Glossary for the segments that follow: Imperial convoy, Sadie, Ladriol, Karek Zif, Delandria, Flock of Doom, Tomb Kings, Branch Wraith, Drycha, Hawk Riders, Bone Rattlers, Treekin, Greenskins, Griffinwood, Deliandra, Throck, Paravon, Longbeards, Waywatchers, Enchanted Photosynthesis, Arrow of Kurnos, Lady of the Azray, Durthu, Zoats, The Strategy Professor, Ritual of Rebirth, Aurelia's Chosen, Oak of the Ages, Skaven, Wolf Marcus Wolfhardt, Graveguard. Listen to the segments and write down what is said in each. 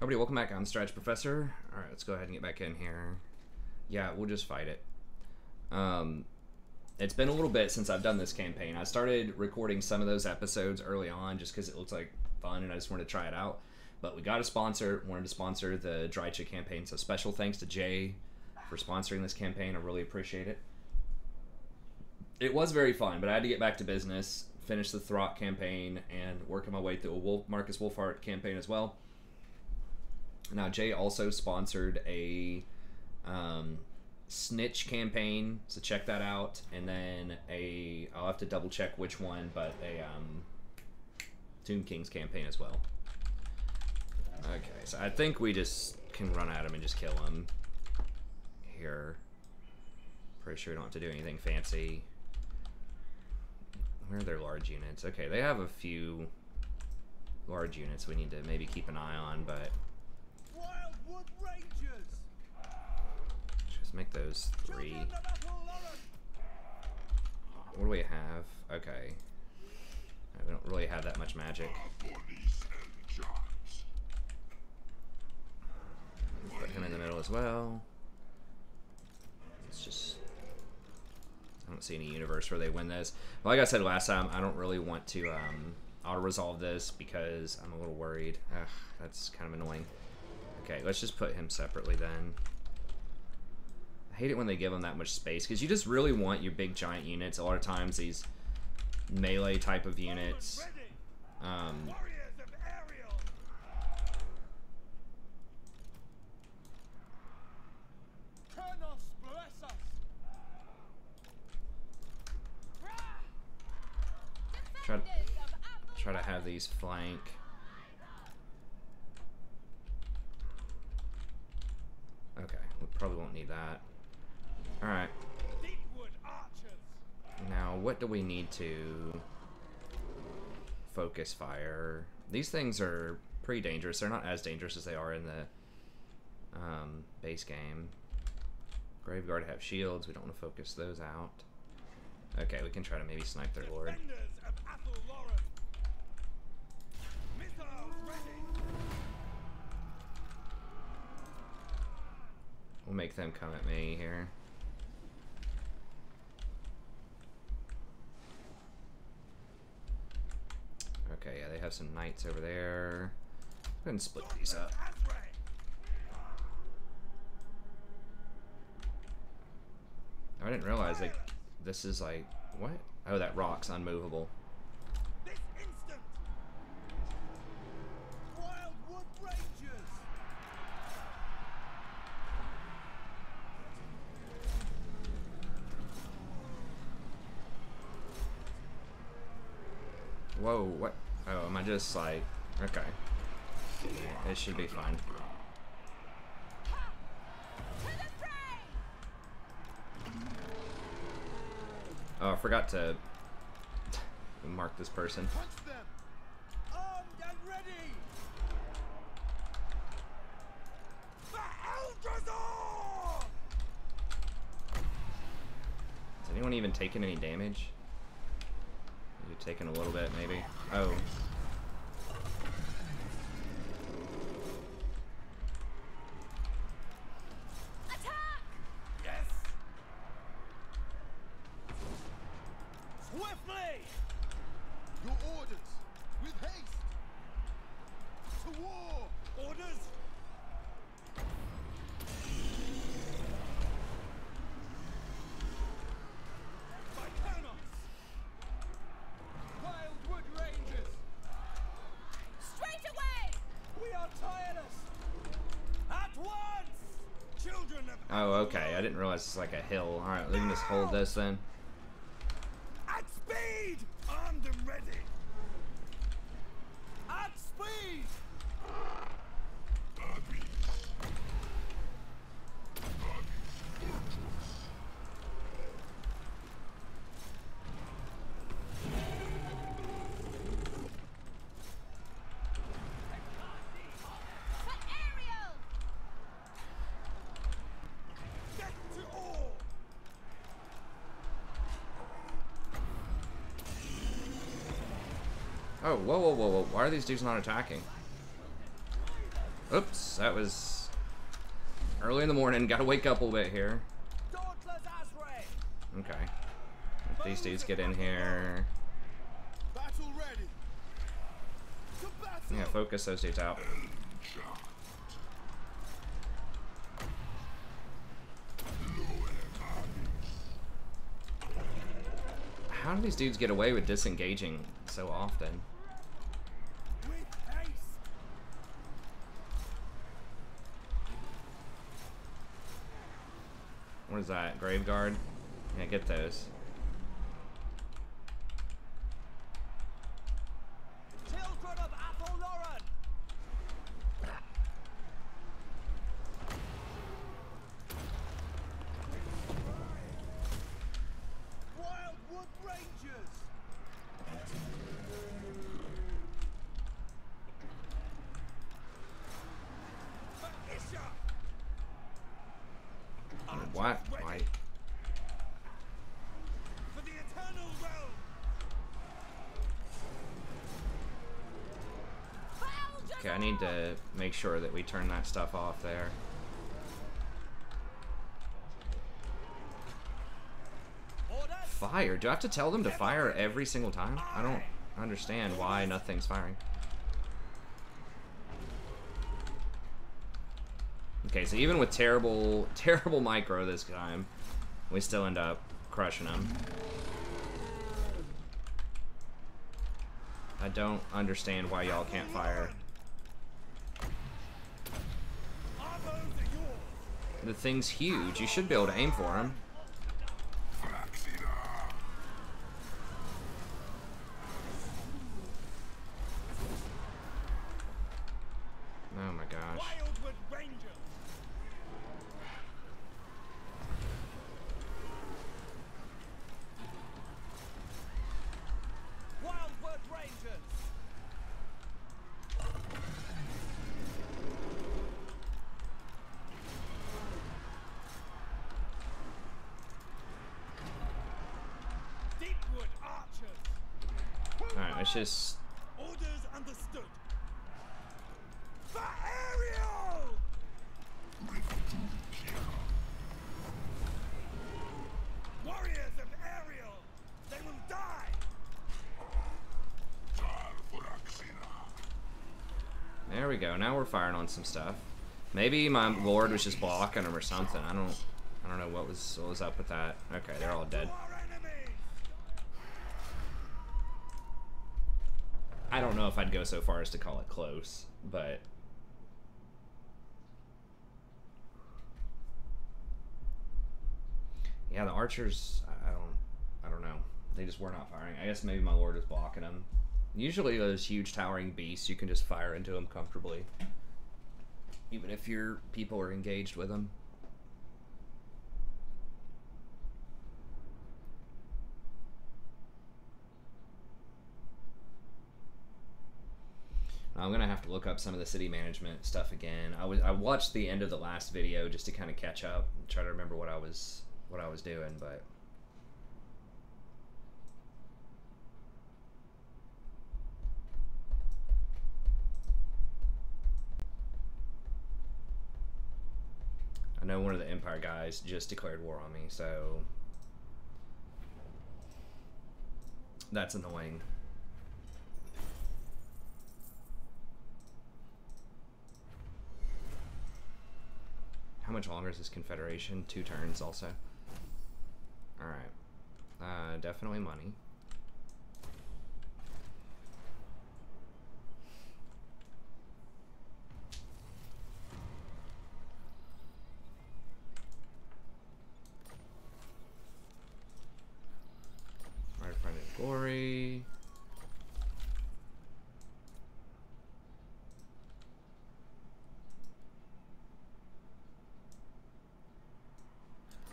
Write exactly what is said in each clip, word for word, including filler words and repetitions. Everybody, welcome back on Stretch, Professor. All right, let's go ahead and get back in here. Yeah, we'll just fight it. Um, it's been a little bit since I've done this campaign. I started recording some of those episodes early on just because it looks like fun and I just wanted to try it out. But we got a sponsor, wanted to sponsor the Drycha campaign. So special thanks to Jay for sponsoring this campaign. I really appreciate it. It was very fun, but I had to get back to business, finish the Throck campaign, and working my way through a Wolf Marcus Wolfhardt campaign as well. Now, Jay also sponsored a um, snitch campaign, so check that out. And then a, I'll have to double check which one, but a um, Tomb Kings campaign as well. Okay, so I think we just can run at him and just kill him here. Pretty sure we don't have to do anything fancy. Where are their large units? Okay, they have a few large units we need to maybe keep an eye on, but... Wildwood Rangers. Just make those three. What do we have? Okay. We don't really have that much magic. Put him in the middle as well. It's just... I don't see any universe where they win this. Well, like I said last time, I don't really want to um, auto-resolve this because I'm a little worried. Ugh, that's kind of annoying. Okay, let's just put him separately then. I hate it when they give him that much space, because you just really want your big giant units. A lot of times these melee type of units. Um, try to, try to have these flank. Okay, we probably won't need that. Alright. Now, what do we need to focus fire? These things are pretty dangerous. They're not as dangerous as they are in the um, base game. Graveguard have shields. We don't want to focus those out. Okay, we can try to maybe snipe their lord. We'll make them come at me here. Okay, yeah, they have some knights over there. Go ahead and split these up. Oh, I didn't realize like this is like what? Oh, that rock's unmovable. Whoa, what? Oh, am I just like... Okay. This should be fine. Oh, I forgot to mark this person. Has anyone even taken any damage? You're taking a little bit, maybe. Oh. Attack! Yes. Swiftly! Your orders, with haste. To war, orders. Oh, okay. I didn't realize it's like a hill. All right, we can just hold this then. At speed, armed and ready. At speed. Oh, whoa, whoa, whoa, whoa. Why are these dudes not attacking? Oops, that was early in the morning. Gotta wake up a little bit here. Okay. Let these dudes get in here. Yeah, focus those dudes out. How do these dudes get away with disengaging so often? What is that? Graveguard? Yeah, get those. Okay, I need to make sure that we turn that stuff off there. Fire? Do I have to tell them to fire every single time? I don't understand why nothing's firing. Okay, so even with terrible, terrible micro this time, we still end up crushing them. I don't understand why y'all can't fire. The thing's huge. You should be able to aim for him. Oh my gosh. Let's just orders understood. For Aerial! Warriors of Aerial, they will die. There we go. Now we're firing on some stuff. Maybe my lord was just blocking them or something. I don't I don't know what was what was up with that. Okay, they're all dead. I don't know if I'd go so far as to call it close, but yeah, the archers, I don't, I don't know. They just were not firing. I guess maybe my lord is blocking them. Usually those huge towering beasts, you can just fire into them comfortably, even if your people are engaged with them. I'm gonna have to look up some of the city management stuff again. I was I watched the end of the last video just to kind of catch up and try to remember what I was what I was doing, but I know one of the Empire guys just declared war on me, so that's annoying. How much longer is this confederation? Two turns also. Alright. Uh, definitely money. Alright, find it glory.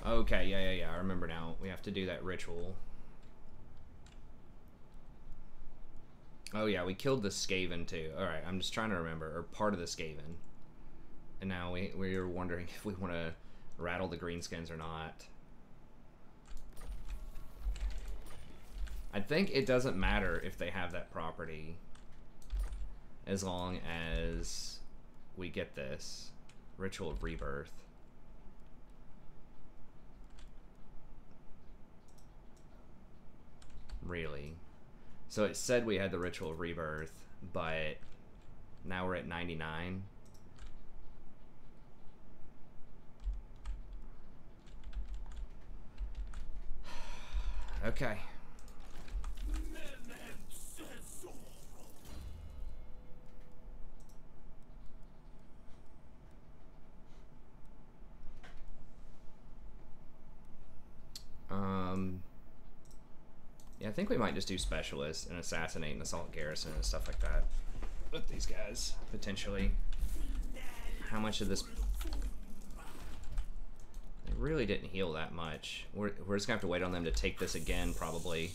Okay, yeah, yeah, yeah, I remember now. We have to do that ritual. Oh yeah, we killed the Skaven too. Alright, I'm just trying to remember, or part of the Skaven. And now we, we were wondering if we want to rattle the Greenskins or not. I think it doesn't matter if they have that property as long as we get this. Ritual of Rebirth. Really. So it said we had the Ritual of Rebirth, but now we're at ninety-nine. Okay. Um, yeah, I think we might just do specialists and assassinate and assault garrison and stuff like that with these guys, potentially. How much of this... really didn't heal that much. We're, we're just gonna have to wait on them to take this again, probably.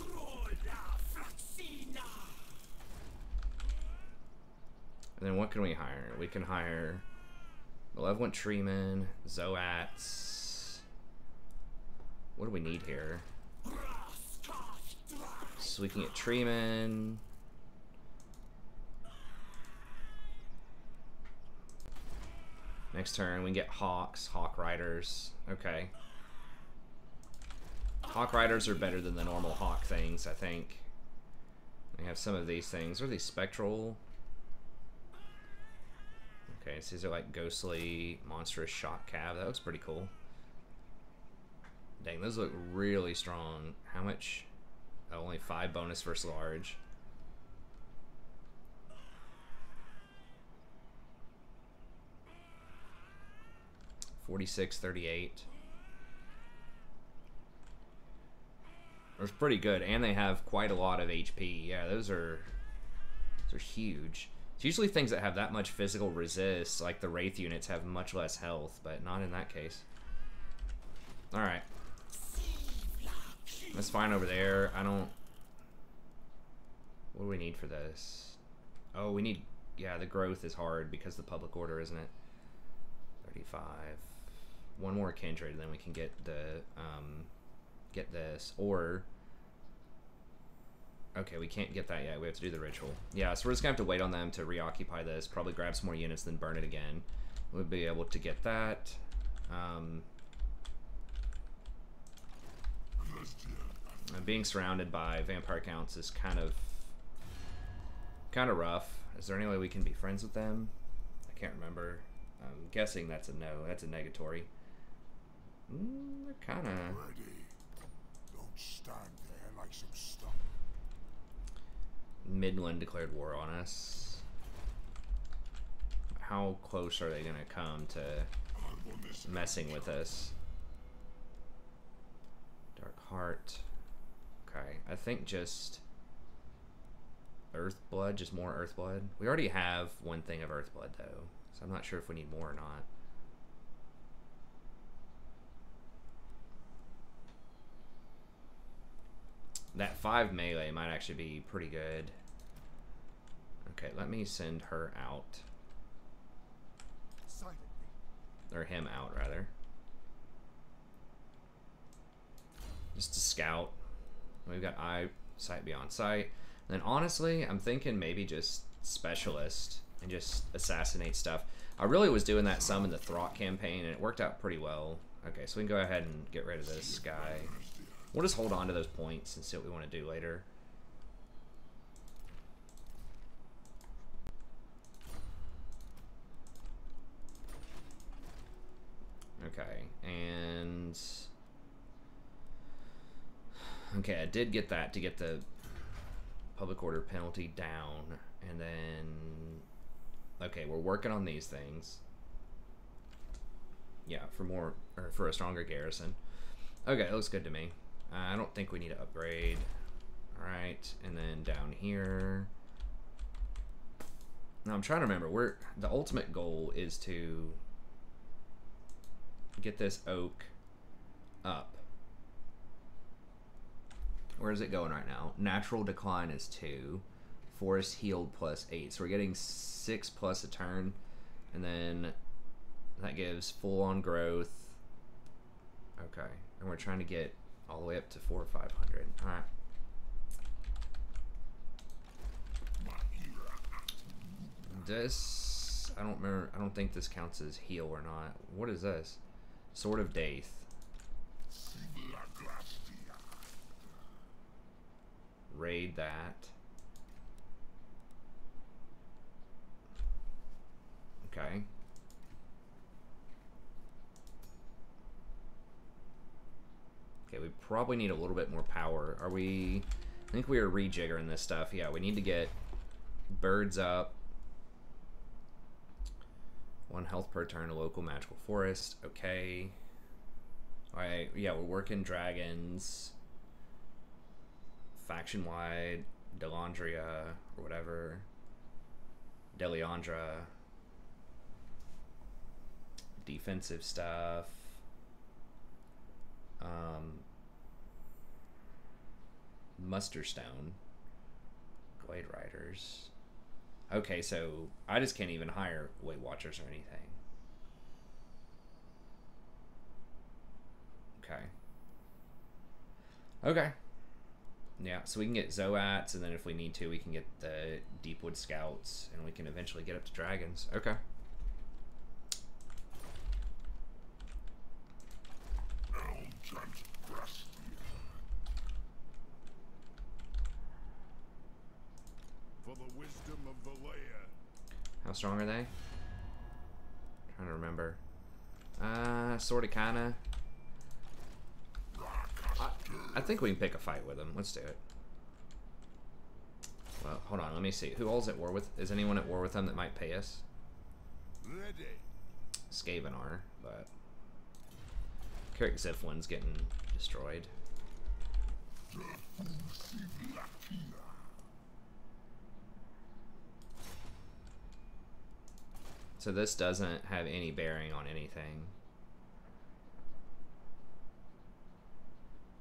And then what can we hire? We can hire Malevolent Treeman, Zoats. What do we need here? So we can get Treeman. Next turn, we can get Hawks, Hawk Riders. Okay. Hawk Riders are better than the normal Hawk things, I think. We have some of these things. What are these? Spectral? Okay, so these are like ghostly, monstrous shock cav. That looks pretty cool. Dang, those look really strong. How much? Oh, only five bonus versus large. forty-six, thirty-eight. It's pretty good, and they have quite a lot of H P. Yeah, those are, those are huge. It's usually things that have that much physical resist, like the Wraith units, have much less health, but not in that case. Alright. That's fine over there. I don't... What do we need for this? Oh, we need... Yeah, the growth is hard because of the public order, isn't it? thirty-five. One more kindred, then we can get the um, get this. Or okay, we can't get that yet. We have to do the ritual. Yeah, so we're just gonna have to wait on them to reoccupy this. Probably grab some more units, then burn it again. We'll be able to get that. Um, being surrounded by vampire counts is kind of kind of rough. Is there any way we can be friends with them? I can't remember. I'm guessing that's a no. That's a negatory. Mm, they're kind of... Don't stand there like some stuff. Midland declared war on us. How close are they going to come to messing with us? Dark Heart. Okay. I think just... Earthblood? Just more Earthblood? We already have one thing of Earthblood, though. So I'm not sure if we need more or not. That five melee might actually be pretty good. Okay, let me send her out. Silently. Or him out, rather. Just to scout. We've got eye, sight beyond sight. And then honestly, I'm thinking maybe just specialist. And just assassinate stuff. I really was doing that some in the Throck campaign, and it worked out pretty well. Okay, so we can go ahead and get rid of this guy. We'll just hold on to those points and see what we want to do later. Okay, and... Okay, I did get that to get the public order penalty down, and then... Okay, we're working on these things. Yeah, for more, or for a stronger garrison. Okay, it looks good to me. Uh, I don't think we need to upgrade. All right, and then down here. Now I'm trying to remember. We're the ultimate goal is to get this oak up. Where is it going right now? Natural decline is two. Forest healed plus eight, so we're getting six plus a turn, and then that gives full on growth. Okay, and we're trying to get all the way up to four or five hundred. All right. This, I don't remember, I don't think this counts as heal or not. What is this? Sword of Death. Raid that. Okay. Okay, we probably need a little bit more power. Are we, I think we are rejiggering this stuff. Yeah, we need to get birds up. One health per turn, a local magical forest. Okay. Alright, yeah, we're working dragons. Faction-wide, Delandria, or whatever. Deliandra. Defensive stuff. Um, Musterstone. Glade Riders. Okay, so I just can't even hire Waywatchers or anything. Okay. Okay. Yeah, so we can get Zoats, and then if we need to, we can get the Deepwood Scouts, and we can eventually get up to dragons. Okay. How strong are they? I'm trying to remember. Uh, sorta kinda. I, I think we can pick a fight with them. Let's do it. Well, hold on. Let me see. Who all's at war with? Is anyone at war with them that might pay us? Skaven are, but Karek Zif one's getting destroyed. So this doesn't have any bearing on anything.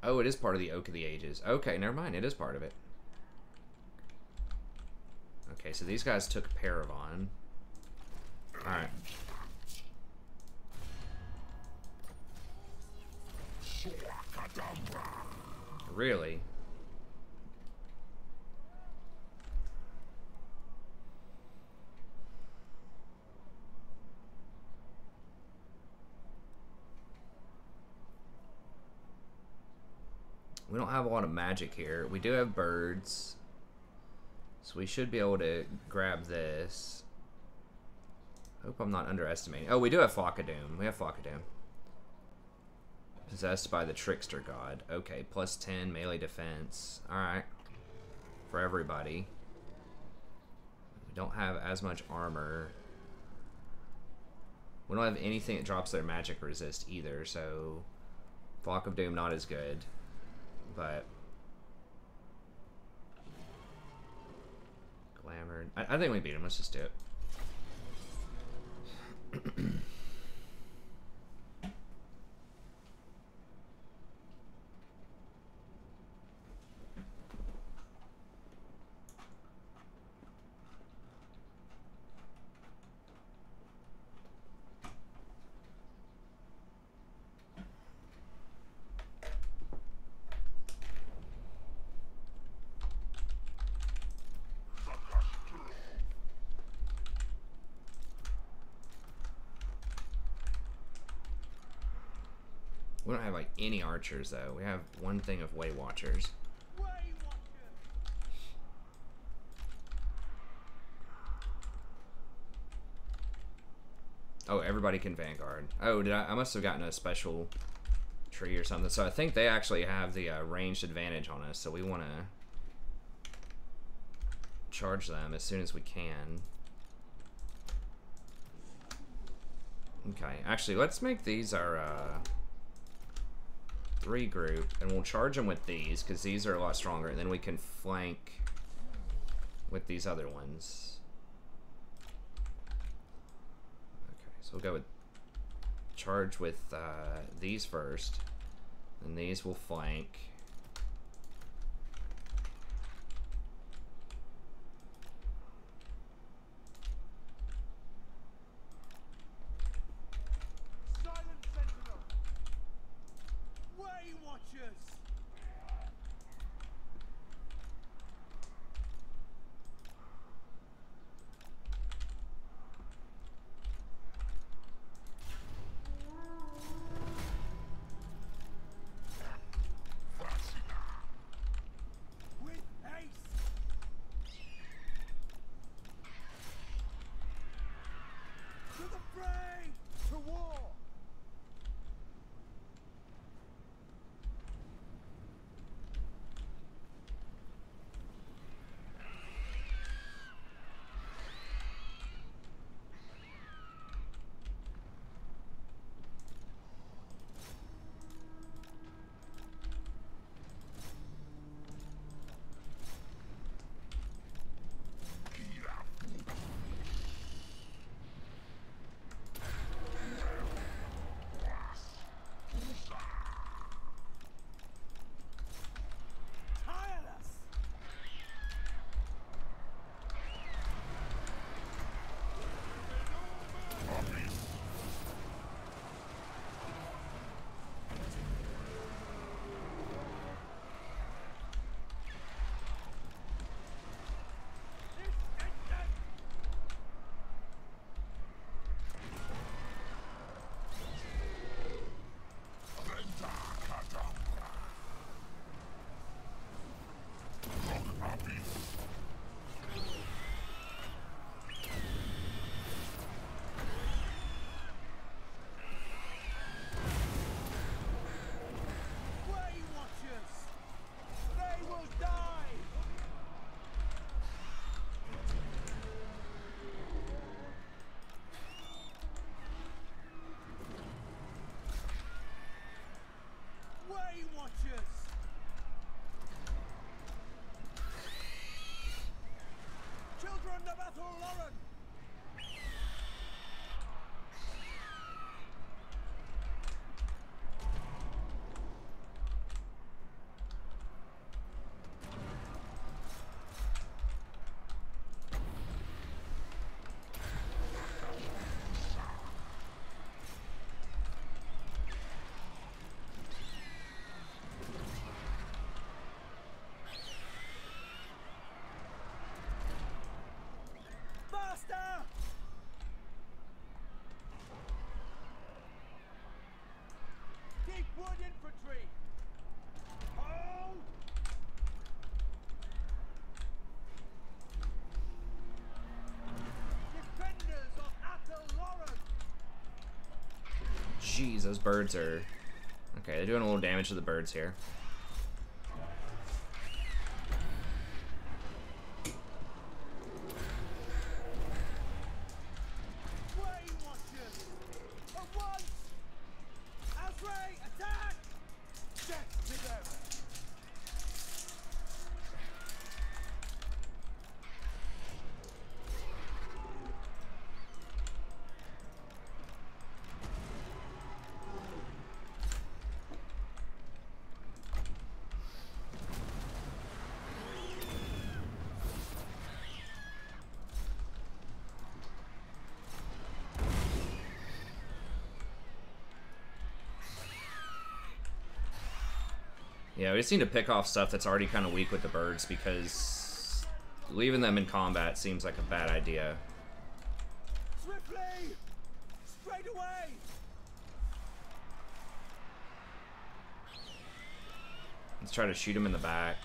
Oh, it is part of the Oak of the Ages. Okay, never mind. It is part of it. Okay, so these guys took Paravon. Alright. Really? We don't have a lot of magic here. We do have birds. So we should be able to grab this. Hope I'm not underestimating. Oh, we do have Flock of Doom. We have Flock of Doom. Possessed by the Trickster God. Okay, plus ten melee defense. Alright. For everybody. We don't have as much armor. We don't have anything that drops their magic resist either, so Flock of Doom not as good. But glamour. I, I think we beat him. Let's just do it. We don't have like any archers though. We have one thing of Waywatchers. Oh, everybody can Vanguard. Oh, did I? I must have gotten a special tree or something. So I think they actually have the uh, ranged advantage on us. So we want to charge them as soon as we can. Okay. Actually, let's make these our. Uh, three group, and we'll charge them with these because these are a lot stronger, and then we can flank with these other ones. Okay, so we'll go with charge with uh, these first, and these will flank. Silent Sentinel! Waywatchers! Jeez, those birds are... Okay, they're doing a little damage to the birds here. Yeah, we just need to pick off stuff that's already kind of weak with the birds, because leaving them in combat seems like a bad idea. Swiftly! Straight away! Let's try to shoot him in the back.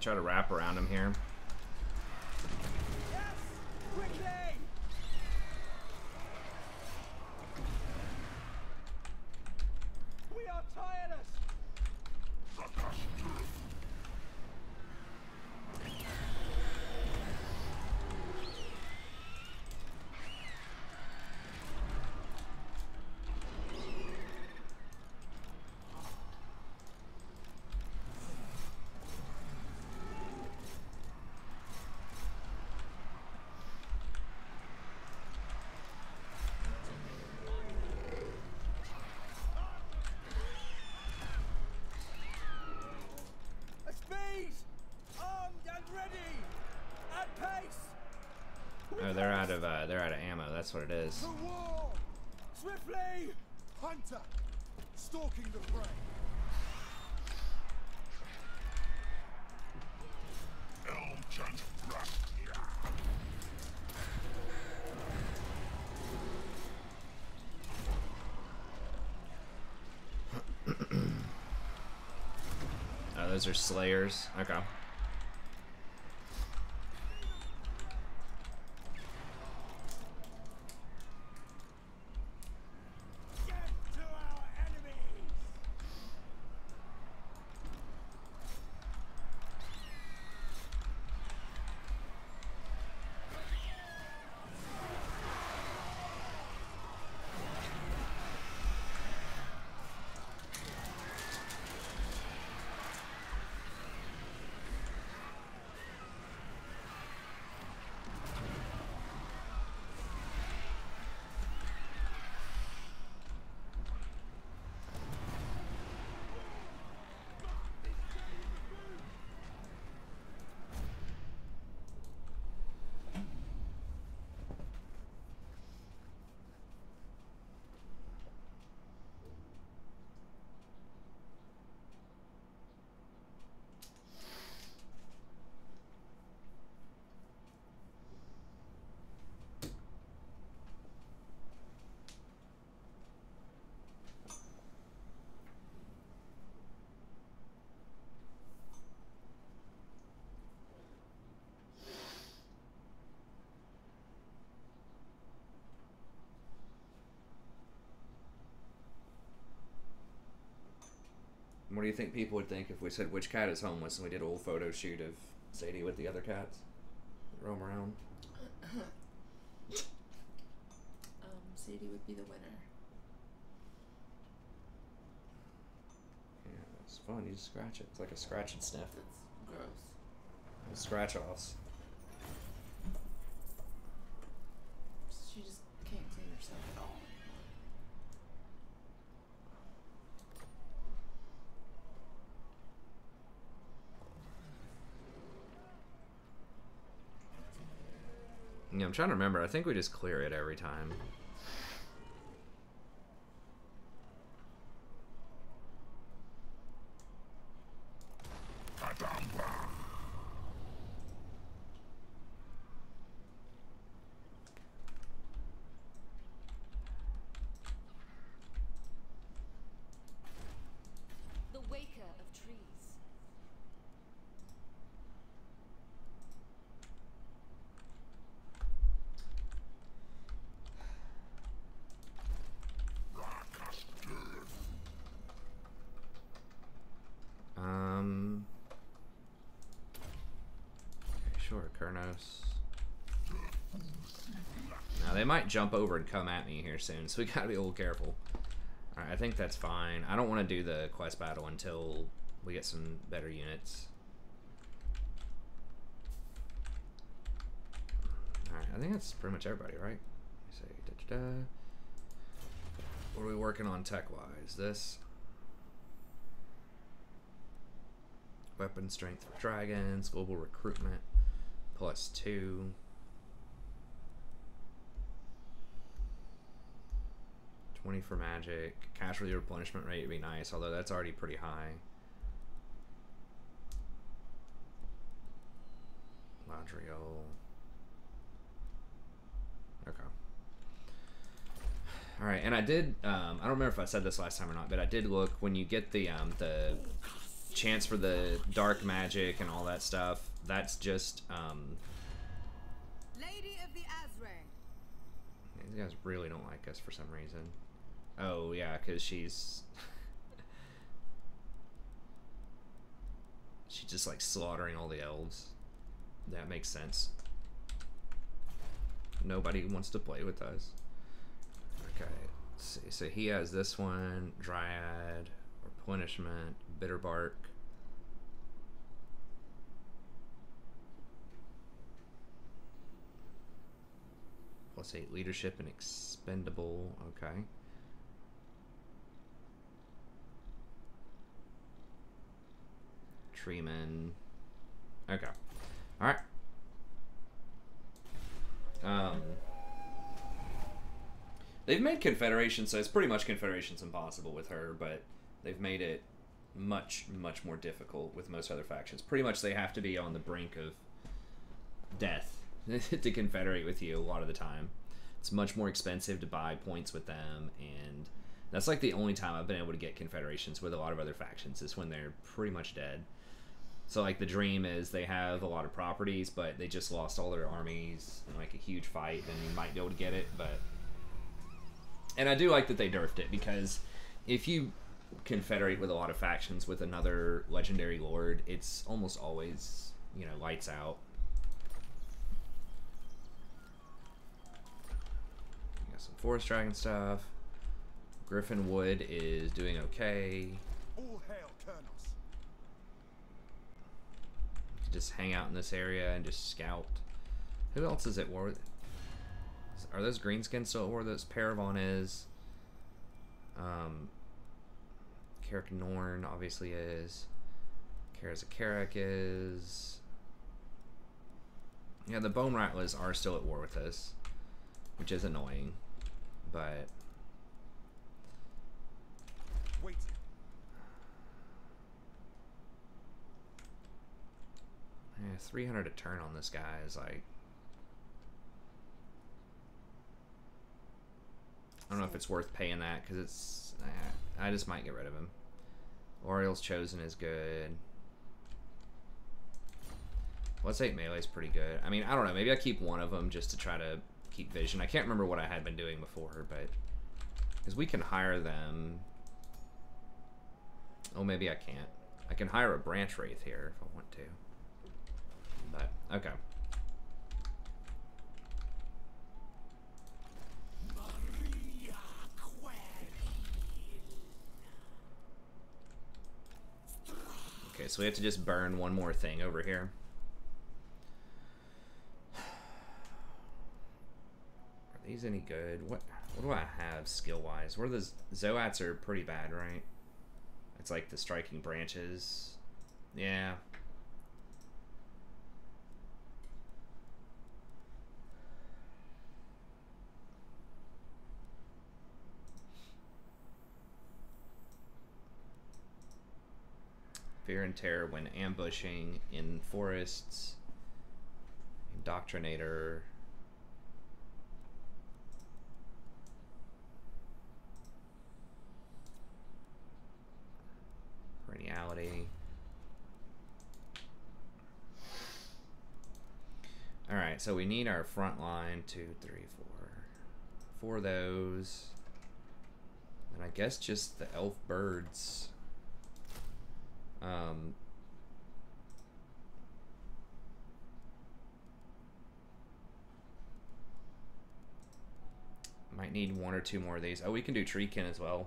Try to wrap around him here. Yes, quickly. We are tireless. Oh, they're out of uh, they're out of ammo. That's what it is. To war! Swiftly! Hunter, stalking the prey. Those are slayers. Okay. What do you think people would think if we said which cat is homeless and we did a whole photo shoot of Sadie with the other cats that roam around? um, Sadie would be the winner. Yeah, it's fun. You just scratch it. It's like a scratch and sniff. That's gross. Scratch-offs. She just can't clean herself at all. Yeah, I'm trying to remember. I think we just clear it every time. Might jump over and come at me here soon, so we gotta be a little careful. Alright, I think that's fine. I don't want to do the quest battle until we get some better units. Alright, I think that's pretty much everybody, right? Let me see. Da, da, da. What are we working on tech-wise? This. Weapon strength for dragons, global recruitment, plus two. twenty for magic. Casualty replenishment rate would be nice, although that's already pretty high. Ladriol. Okay. Alright, and I did, um, I don't remember if I said this last time or not, but I did look, when you get the, um, the chance for the dark magic and all that stuff, that's just, um... Lady of the Azray. These guys really don't like us for some reason. Oh, yeah, because she's... she's just, like, slaughtering all the elves. That makes sense. Nobody wants to play with us. Okay, let's see. So he has this one, Dryad, Replenishment, Bitter Bark. Plus eight Leadership and Expendable. Okay. Treeman. Okay. Alright. Um, they've made Confederation, so it's pretty much Confederation's impossible with her, but they've made it much, much more difficult with most other factions. Pretty much they have to be on the brink of death to confederate with you a lot of the time. It's much more expensive to buy points with them, and that's like the only time I've been able to get confederations with a lot of other factions is when they're pretty much dead. So, like, the dream is they have a lot of properties, but they just lost all their armies in, like, a huge fight, and you might be able to get it, but... And I do like that they nerfed it, because if you confederate with a lot of factions with another legendary lord, it's almost always, you know, lights out. We got some forest dragon stuff. Griffinwood is doing okay. All hail, colonels. Just hang out in this area and just scout. Who else is at war with? Are those Greenskins still at war? Those Paravon is. Um, Karak Norn obviously is. Karaz-a-Karak is. Yeah, the Bone Rattlers are still at war with us, which is annoying, but. Wait. Yeah, three hundred a turn on this guy is like... I don't know if it's worth paying that, because it's... I, I just might get rid of him. Aurelia's Chosen is good. Let's eight melee is pretty good. I mean, I don't know. Maybe I keep one of them just to try to keep vision. I can't remember what I had been doing before, but... Because we can hire them... Oh, maybe I can't. I can hire a Branch Wraith here if I want to. But, okay. Okay, so we have to just burn one more thing over here. Are these any good? What what do I have skill-wise? Where the Zoats are pretty bad, right? It's like the striking branches. Yeah. Fear and terror when ambushing in forests. Indoctrinator. Perenniality. Alright, so we need our front line. Two, three, four. Four of those. And I guess just the elf birds. Um, might need one or two more of these. Oh, we can do Treekin as well.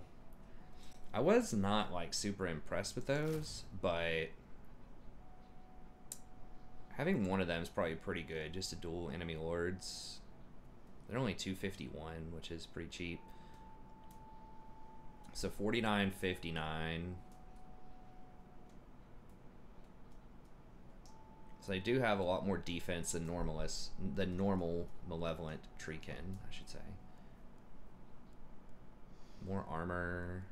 I was not like super impressed with those, but having one of them is probably pretty good just to duel enemy lords. They're only two fifty-one, which is pretty cheap. So forty-nine fifty-nine. So they do have a lot more defense than normalus, the normal Malevolent Treekin, I should say. More armor.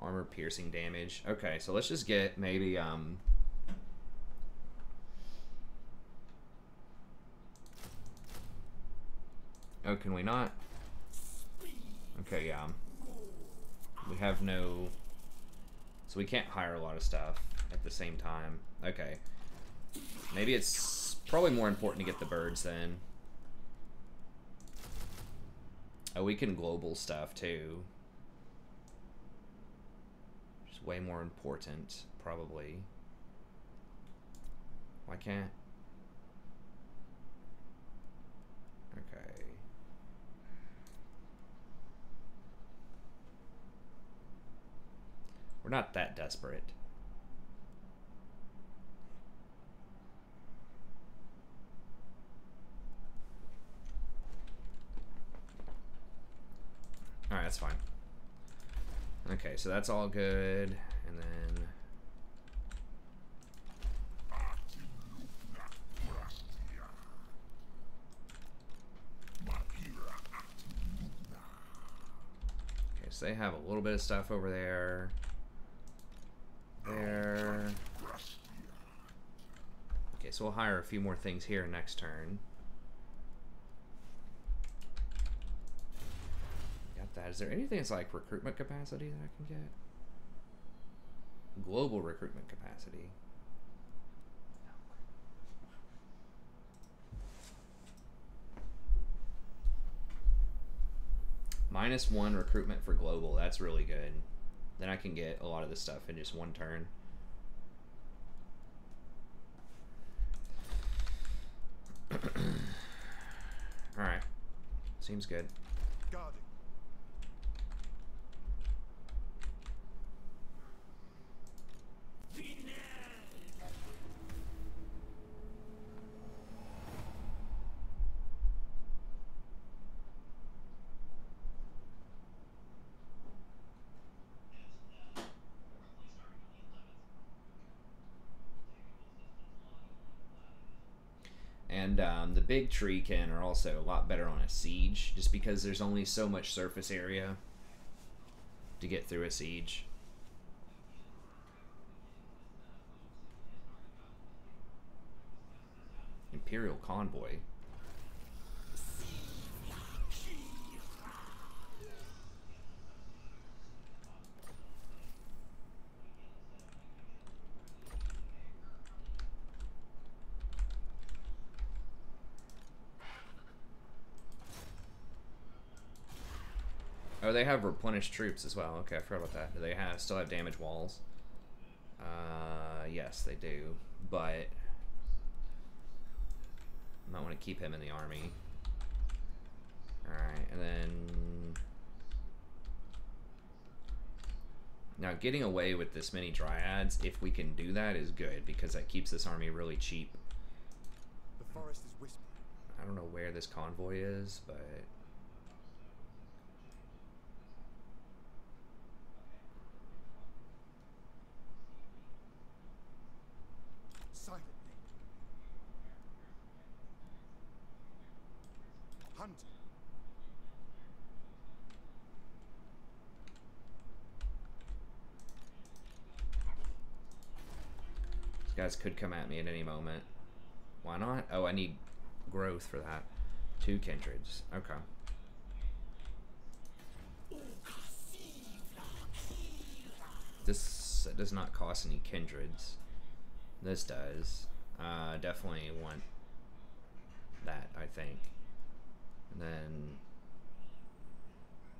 Armor piercing damage. Okay, so let's just get maybe um Oh, can we not? Okay, yeah. We have no, so we can't hire a lot of stuff at the same time. Okay. Maybe it's probably more important to get the birds then. Oh, we can global stuff too. Which is way more important, probably. Why can't? Okay. We're not that desperate. Alright, that's fine. Okay, so that's all good. And then... Okay, so they have a little bit of stuff over there. There. Okay, so we'll hire a few more things here next turn. That. Is there anything that's like recruitment capacity that I can get? global recruitment capacity. Minus one recruitment for global. That's really good. Then I can get a lot of this stuff in just one turn. Alright. Seems good. Guarding. And um, the big Treekin are also a lot better on a siege, just because there's only so much surface area to get through a siege. Imperial convoy. Oh, they have replenished troops as well. Okay, I forgot about that. Do they have still have damage walls? Uh, yes, they do. But I might want to keep him in the army. All right, and then now getting away with this many dryads, if we can do that, is good because that keeps this army really cheap. The forest is whispering. I don't know where this convoy is, but. These guys could come at me at any moment. Why not? Oh, I need growth for that. Two kindreds. Okay. This does not cost any kindreds. This does. Uh, definitely want that, I think. And then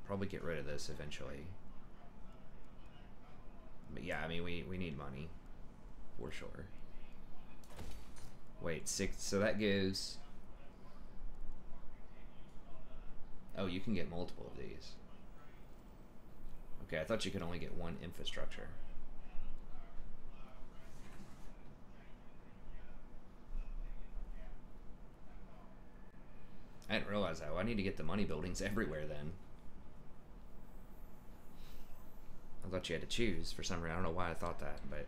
probably get rid of this eventually. But yeah, I mean, we, we need money for sure. Wait, six, so that gives... Oh, you can get multiple of these. Okay, I thought you could only get one infrastructure. I didn't realize that. Well, I need to get the money buildings everywhere then. I thought you had to choose for some reason. I don't know why I thought that, but...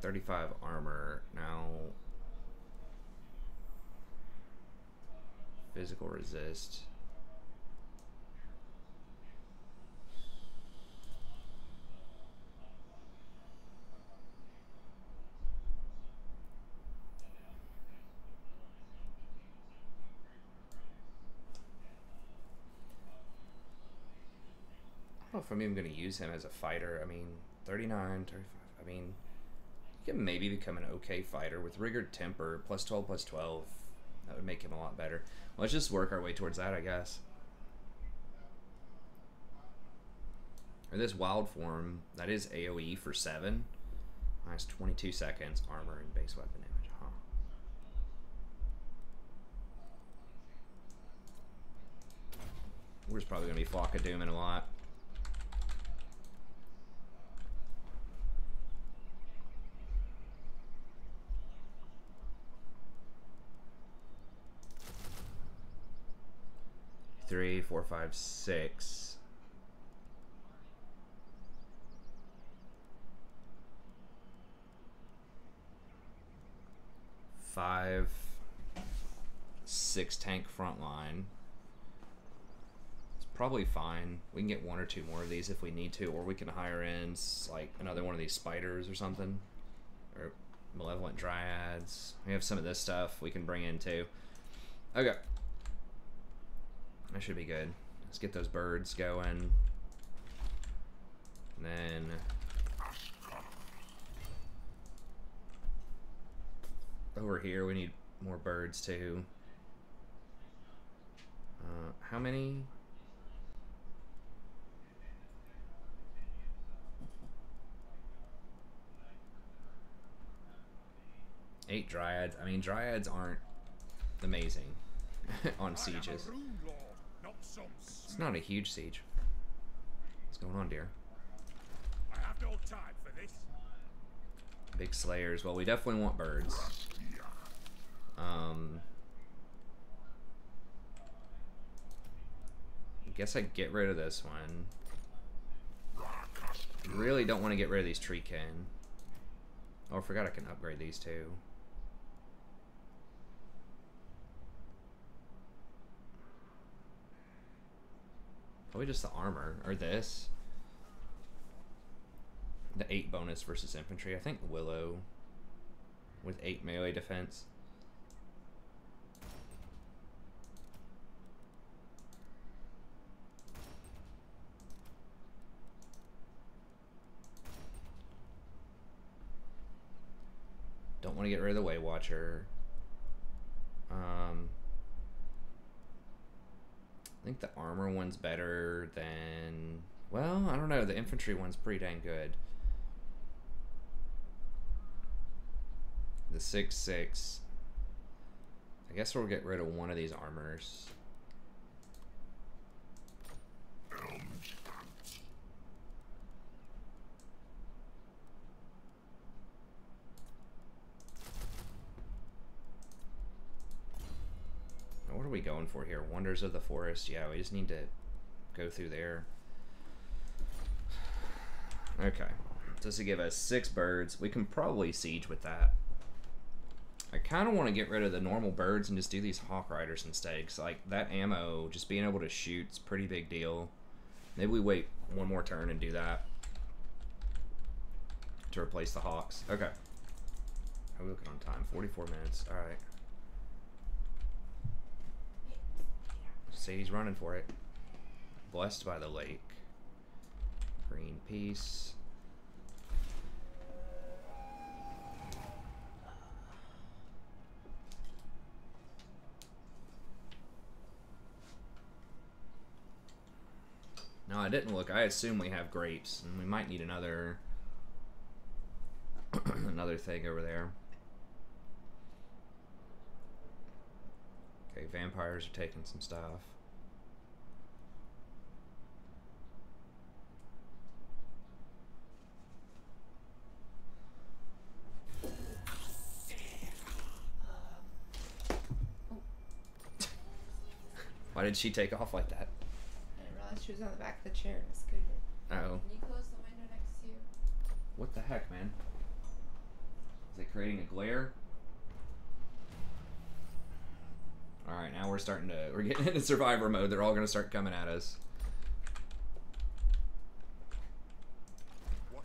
thirty-five armor, now physical resist. I don't know if I'm even going to use him as a fighter. I mean, thirty-nine, thirty-five, I mean... You can maybe become an okay fighter with Rigored Temper, plus twelve, plus twelve. That would make him a lot better. Let's just work our way towards that, I guess. Or this Wild Form, that is AoE for seven. Minus twenty-two seconds, armor and base weapon damage. Huh. We're just probably going to be Flock of Doom in a lot. Three, four, five, six. five, six tank front line. It's probably fine. We can get one or two more of these if we need to, or we can hire in like another one of these spiders or something, or malevolent dryads. We have some of this stuff we can bring in too. Okay, that should be good. Let's get those birds going. And then over here we need more birds too. Uh, how many? Eight dryads. I mean, dryads aren't amazing on sieges. It's not a huge siege. What's going on, dear? I have no time for this. Big slayers. Well, we definitely want birds. Um, I guess I get rid of this one. Really don't want to get rid of these Treekin. Oh, I forgot I can upgrade these two. Probably just the armor or this. The eight bonus versus infantry. I think Willow with eight melee defense. Don't want to get rid of the Waywatcher. Um, I think the armor one's better than... Well, I don't know. The infantry one's pretty dang good. The six six. I guess we'll get rid of one of these armors. What are we going for here? Wonders of the forest. Yeah, we just need to go through there. Okay. Just to give us six birds. We can probably siege with that. I kind of want to get rid of the normal birds and just do these Hawk Riders instead, because like, that ammo, just being able to shoot, is a pretty big deal. Maybe we wait one more turn and do that to replace the Hawks. Okay. How are we looking on time? forty-four minutes. All right. Sadie's running for it. Blessed by the lake. Green peace. No, I didn't look. I assume we have grapes, and we might need another another thing over there. Okay, vampires are taking some stuff. Why did she take off like that? She was on the back of the chair and was good. Uh oh. Can you close the window next to you? What the heck, man? Is it creating a glare? Alright, now we're starting to... We're getting into survivor mode. They're all going to start coming at us. Watch.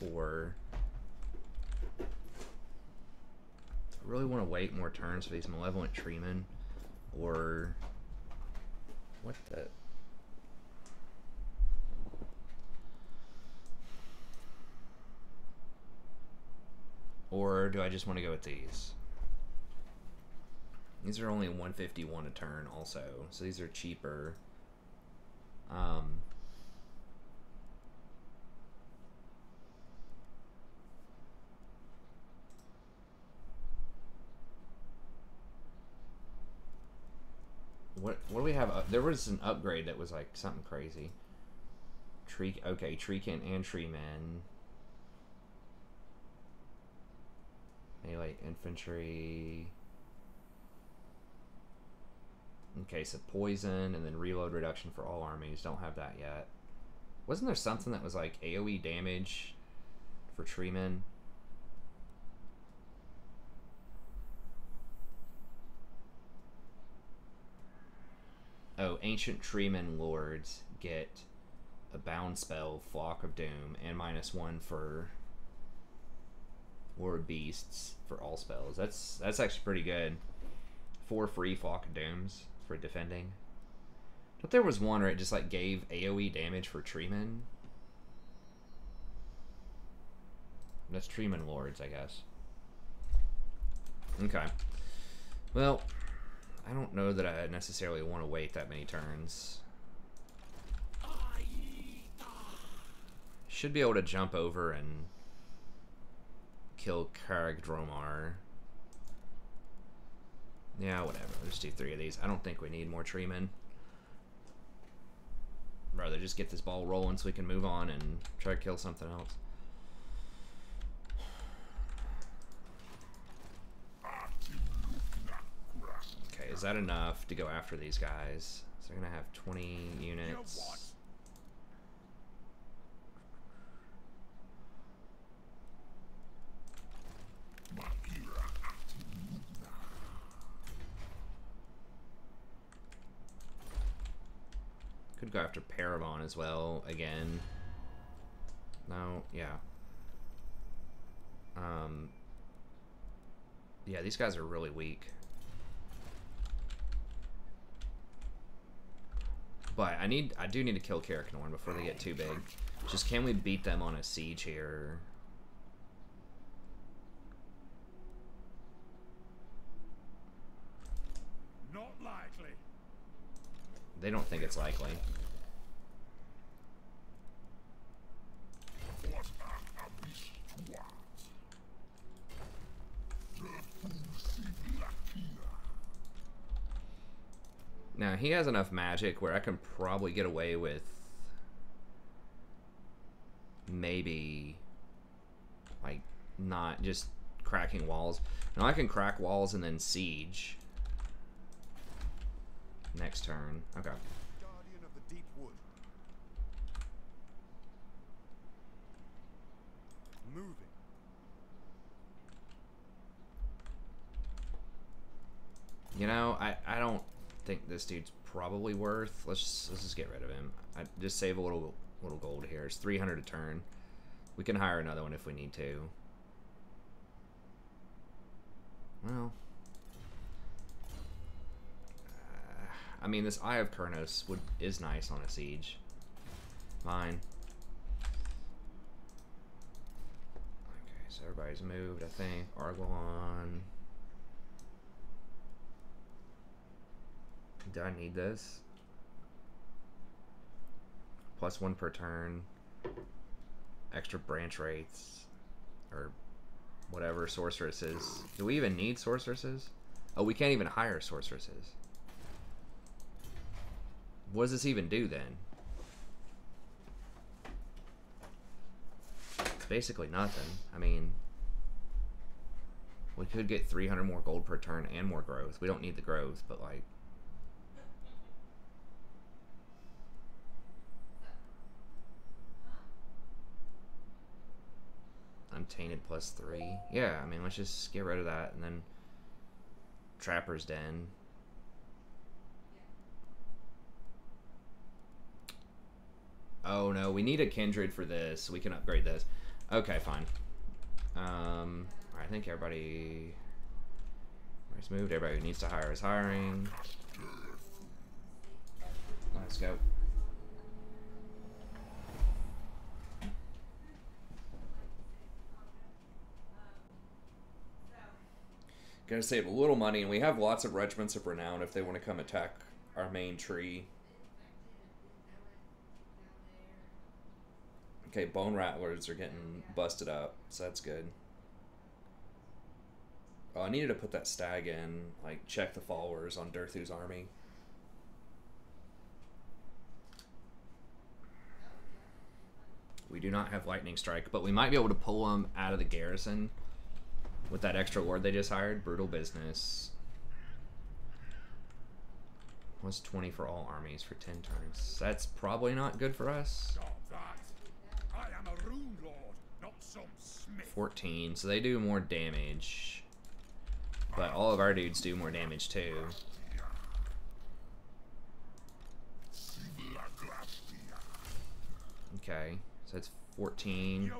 Four. I really want to wait more turns for these Malevolent Treeman, or what the... Or do I just want to go with these? These are only one fifty-one a turn also, so these are cheaper. Um... What, what do we have? Uh, there was an upgrade that was like something crazy. Tree, okay, Treekin and Treeman. Maybe like infantry. Okay, so poison and then reload reduction for all armies. Don't have that yet. Wasn't there something that was like AoE damage for treemen? Oh, ancient treemen lords get a bound spell, Flock of Doom, and minus one for Lord Beasts for all spells. That's that's actually pretty good. Four free Flock of Dooms for defending. But there was one where it just like gave AoE damage for treemen. That's treemen lords, I guess. Okay. Well, I don't know that I necessarily want to wait that many turns. Should be able to jump over and kill Karak Dromar. Yeah, whatever. We'll just do three of these. I don't think we need more treemen. Rather just get this ball rolling so we can move on and try to kill something else. Okay, is that enough to go after these guys? So they're gonna have twenty units. Could go after Paravon as well, again. No, yeah. Um, yeah, these guys are really weak. But I need, I do need to kill Karak Norn before they get too big. Just can we beat them on a siege here? Not likely. They don't think it's likely. Now, he has enough magic where I can probably get away with maybe, like, not just cracking walls. Now, I can crack walls and then siege. Next turn. Okay. Guardian of the Deep Wood. Moving. You know, I, I don't think this dude's probably worth. Let's just, let's just get rid of him. I just save a little little gold here. It's three hundred a turn. We can hire another one if we need to. Well. I mean, this Eye of Kurnos would is nice on a siege. Fine. Okay, so everybody's moved, I think. Argolon. Do I need this? Plus one per turn. Extra branch wraiths. Or whatever, sorceresses. Do we even need sorceresses? Oh, we can't even hire sorceresses. What does this even do then? It's basically nothing. I mean, we could get three hundred more gold per turn and more growth. We don't need the growth, but like. Untainted plus three. Yeah, I mean, let's just get rid of that and then Trapper's Den. Oh no, we need a Kindred for this. We can upgrade this. Okay, fine. Um, I think everybody... Everybody's moved. Everybody who needs to hire is hiring. Let's go. Gonna save a little money, and we have lots of regiments of renown if they want to come attack our main tree. Okay, Bone Rattlers are getting busted up, so that's good. Oh, I needed to put that stag in, like, check the followers on Durthu's army. We do not have Lightning Strike, but we might be able to pull them out of the garrison with that extra ward they just hired. Brutal business. What's twenty for all armies for ten turns? That's probably not good for us. fourteen, so they do more damage. But all of our dudes do more damage too. Okay, so that's fourteen.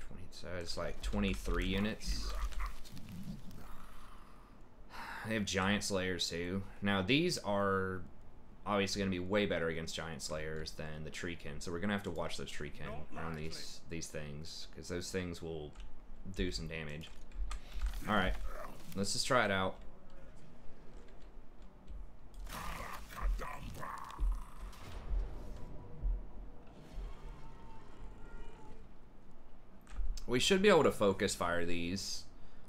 twenty, so it's like twenty-three units. They have Giant Slayers too. Now these are obviously going to be way better against Giant Slayers than the Treekin, so we're going to have to watch those Treekin around these, these things, because those things will do some damage. Alright, let's just try it out. We should be able to focus fire these,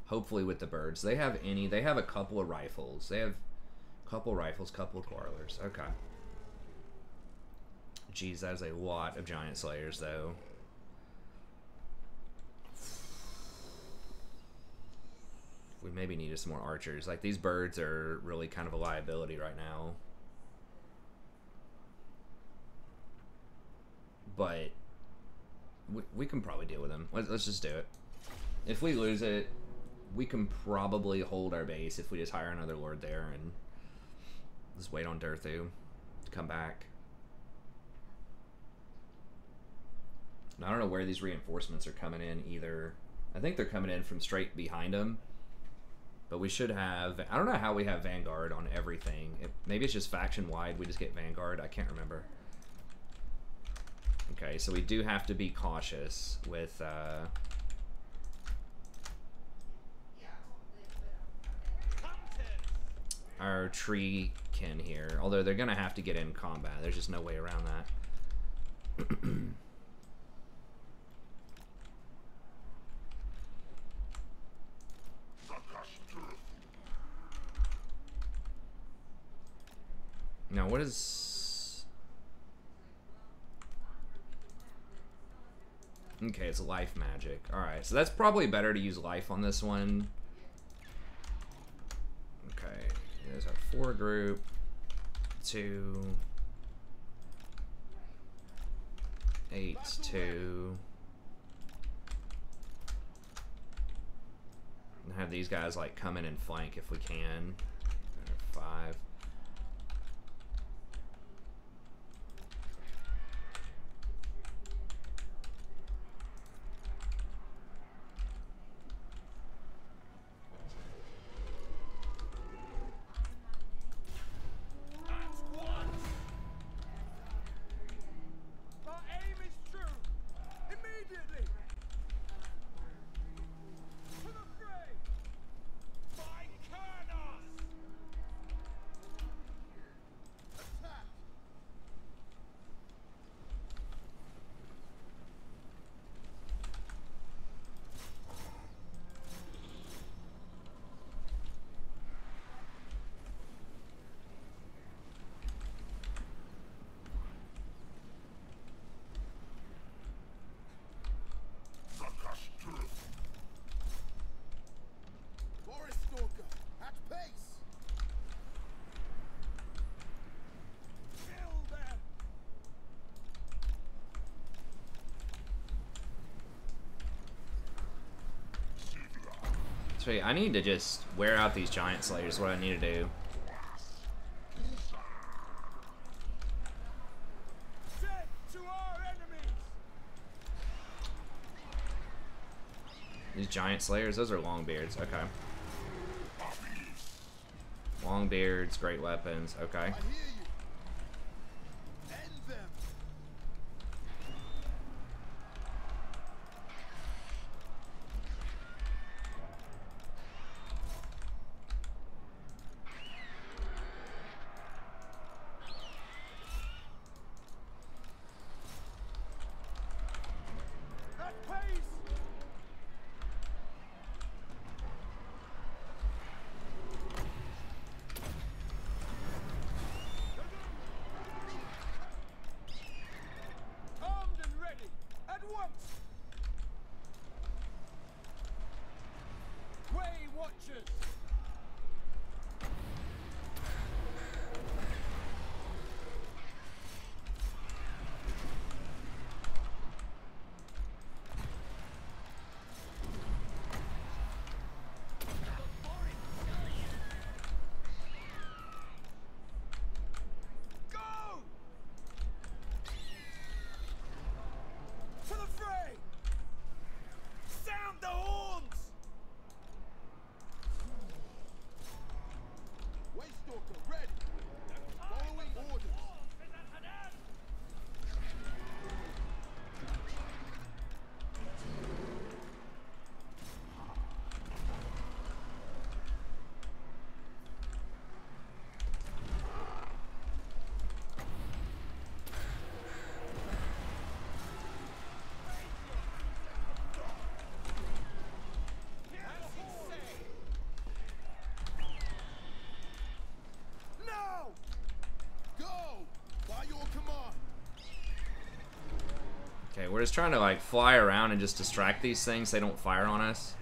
hopefully, with the birds. They have any, they have a couple of rifles. They have a couple rifles, couple of quarrelers. Okay. Jeez, that is a lot of Giant Slayers, though. We maybe needed some more archers. Like, these birds are really kind of a liability right now. But We, we can probably deal with them. Let's, let's just do it. If we lose it, we can probably hold our base if we just hire another lord there and just wait on Durthu to come back. And I don't know where these reinforcements are coming in either. I think they're coming in from straight behind them. But we should have... I don't know how we have Vanguard on everything. If, maybe it's just faction-wide we just get Vanguard. I can't remember. Okay, so we do have to be cautious with, uh... our Treekin here. Although they're gonna have to get in combat. There's just no way around that. Now, what is... Okay, it's life magic. Alright, so that's probably better to use life on this one. Okay, there's our four group. Two. Eight, two. And have these guys, like, come in and flank if we can. Five. So I need to just wear out these Giant Slayers is what I need to do. These Giant Slayers, those are long beards, okay. Long beards, great weapons, okay. Okay, we're just trying to like fly around and just distract these things so they don't fire on us.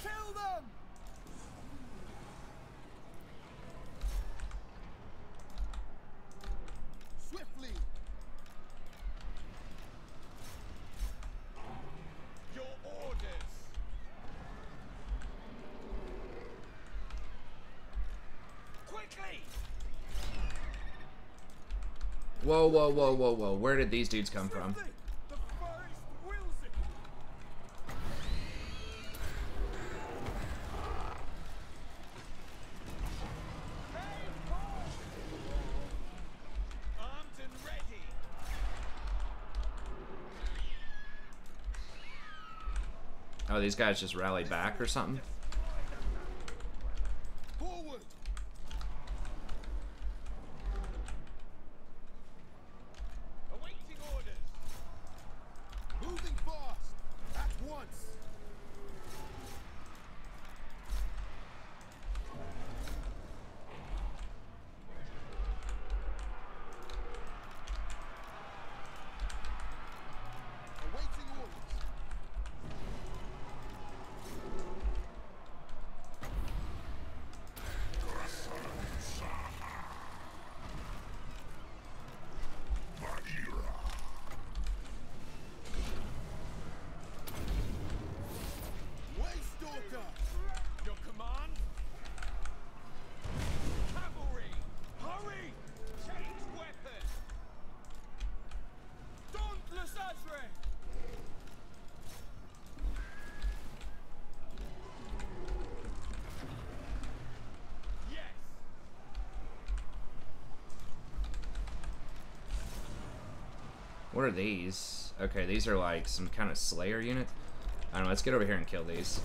Kill them! Swiftly! Your orders! Quickly! Whoa, whoa, whoa, whoa, whoa. Where did these dudes come Swiftly. From? Oh, these guys just rallied back or something? Forward. Awaiting orders. Moving fast at once. Awaiting orders. What are these? Okay, these are like some kind of slayer unit. I don't know, let's get over here and kill these.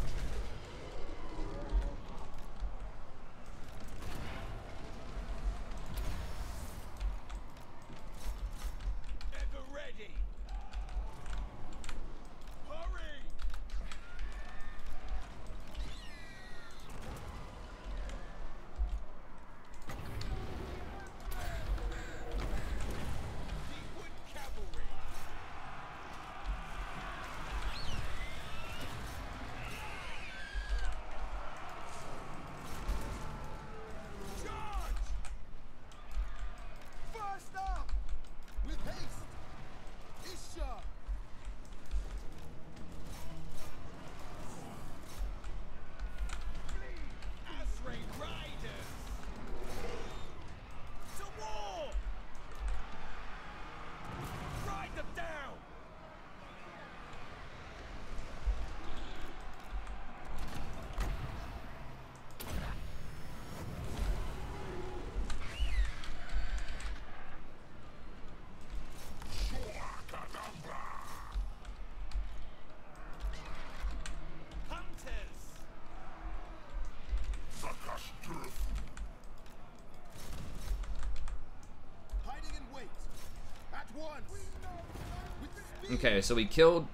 Okay, so we killed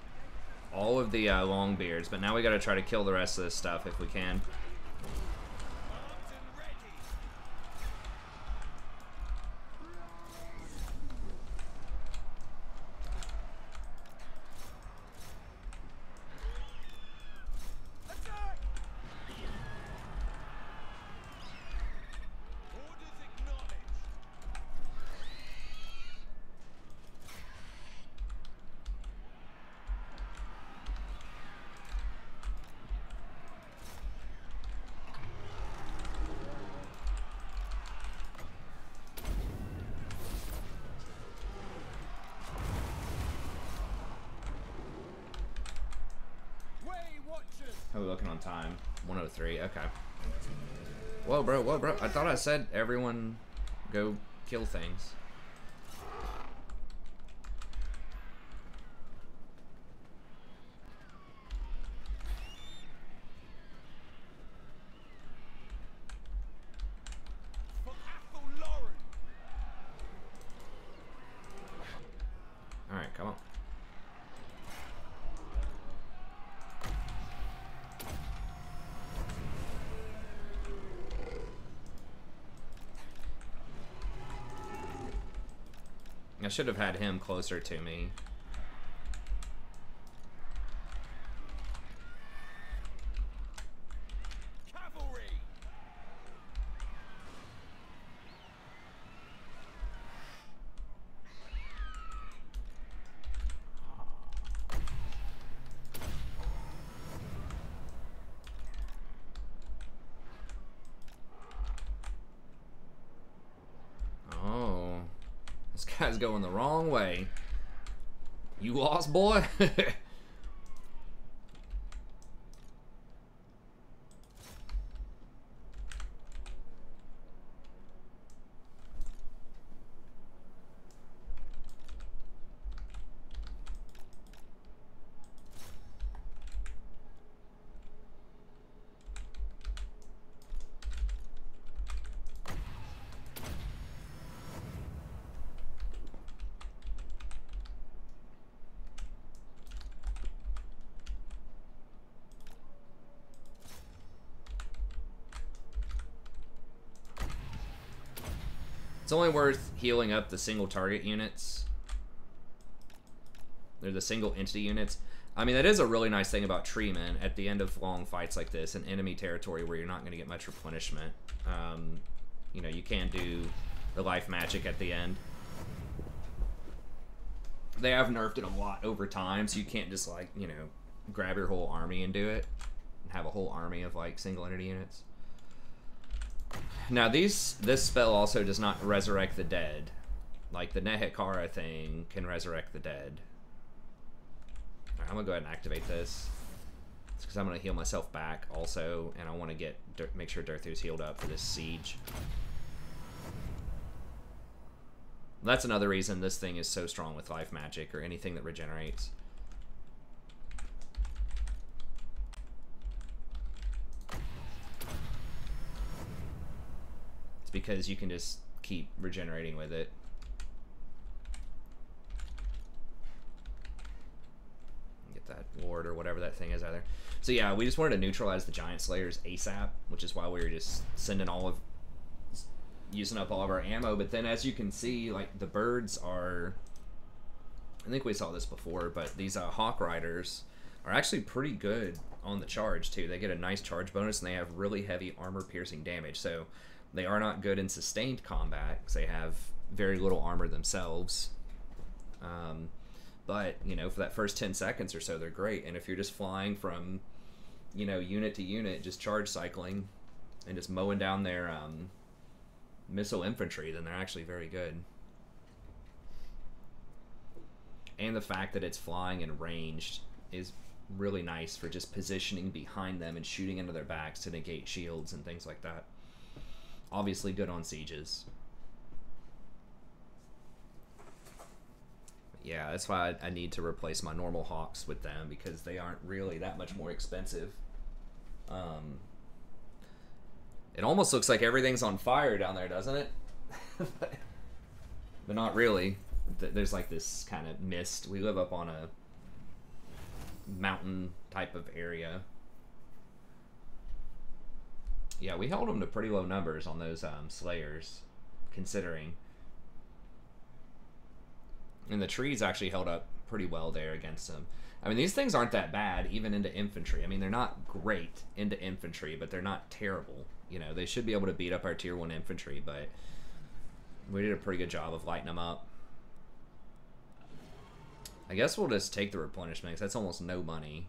all of the uh, Longbeards, but now we gotta try to kill the rest of this stuff if we can. How are we looking on time? one oh three, okay. Whoa, bro, whoa, bro. I thought I said everyone go kill things. I should have had him closer to me. Cavalry. Oh, this guy's going the wrong way. You lost, boy. It's only worth healing up the single target units. They're the single entity units. I mean, that is a really nice thing about Treeman at the end of long fights like this in enemy territory where you're not going to get much replenishment. Um, you know, you can do the life magic at the end. They have nerfed it a lot over time, so you can't just, like, you know, grab your whole army and do it and have a whole army of, like, single entity units. Now, these, this spell also does not resurrect the dead. Like, the Nehekara thing can resurrect the dead. All right, I'm going to go ahead and activate this. It's because I'm going to heal myself back also, and I want to get make sure Dirthu's healed up for this siege. That's another reason this thing is so strong with life magic or anything that regenerates. Because you can just keep regenerating with it. Get that ward or whatever that thing is out there. So yeah, we just wanted to neutralize the Giant Slayers ASAP, which is why we were just sending all of, using up all of our ammo. But then as you can see, like, the birds are, I think we saw this before, but these uh, Hawk Riders are actually pretty good on the charge too. They get a nice charge bonus and they have really heavy armor-piercing damage. So they are not good in sustained combat because they have very little armor themselves. Um, but, you know, for that first ten seconds or so, they're great. And if you're just flying from, you know, unit to unit, just charge cycling and just mowing down their um, missile infantry, then they're actually very good. And the fact that it's flying and ranged is really nice for just positioning behind them and shooting into their backs to negate shields and things like that. Obviously good on sieges. Yeah, that's why I, I need to replace my normal Hawks with them, because they aren't really that much more expensive. Um, it almost looks like everything's on fire down there, doesn't it? But not really. There's like this kind of mist. We live up on a mountain type of area. Yeah, we held them to pretty low numbers on those um, Slayers, considering. And the trees actually held up pretty well there against them. I mean, these things aren't that bad, even into infantry. I mean, they're not great into infantry, but they're not terrible. You know, they should be able to beat up our tier one infantry, but we did a pretty good job of lighting them up. I guess we'll just take the replenishment, because that's almost no money.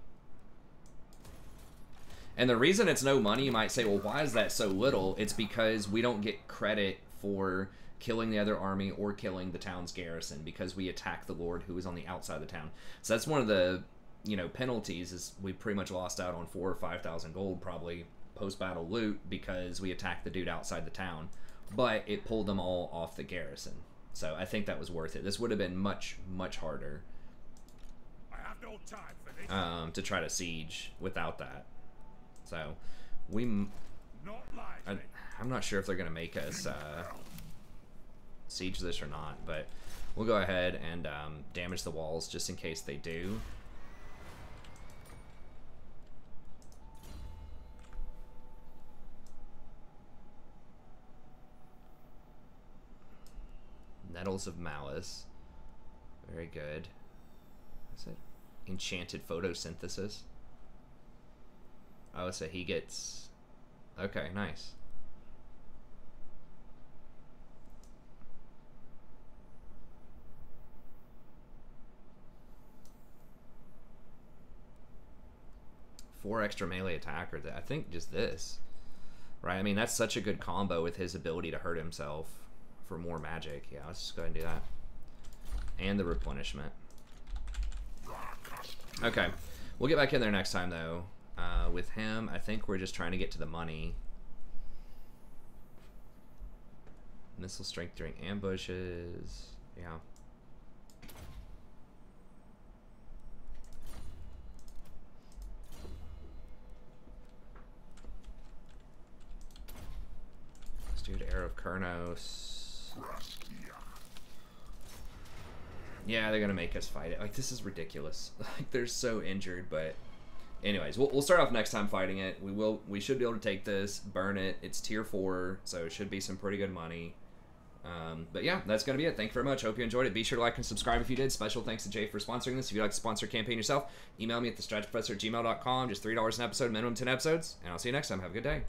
And the reason it's no money, you might say, well, why is that so little? It's because we don't get credit for killing the other army or killing the town's garrison, because we attack the lord who is on the outside of the town. So that's one of the, you know, penalties, is we pretty much lost out on four or five thousand gold probably post-battle loot because we attacked the dude outside the town. But it pulled them all off the garrison. So I think that was worth it. This would have been much, much harder I have no time for this. Um, to try to siege without that. So, we... I, I'm not sure if they're going to make us uh, siege this or not, but we'll go ahead and um, damage the walls just in case they do. Nettles of Malice. Very good. Is it Enchanted Photosynthesis? Oh, so he gets... Okay, nice. Four extra melee attack, or that, I think just this. Right, I mean, that's such a good combo with his ability to hurt himself for more magic. Yeah, let's just go ahead and do that. And the replenishment. Okay, we'll get back in there next time, though. Uh, with him, I think we're just trying to get to the money. Missile strength during ambushes. Yeah. Let's do the Arrow of Kurnos. Yeah, they're gonna make us fight it. Like, this is ridiculous. Like, they're so injured, but... Anyways, we'll, we'll start off next time fighting it. We will. We should be able to take this, burn it. It's tier four, so it should be some pretty good money. Um, but yeah, that's going to be it. Thank you very much. Hope you enjoyed it. Be sure to like and subscribe if you did. Special thanks to Jay for sponsoring this. If you'd like to sponsor a campaign yourself, email me at the strategy professor at gmail dot com. Just three dollars an episode, minimum ten episodes. And I'll see you next time. Have a good day.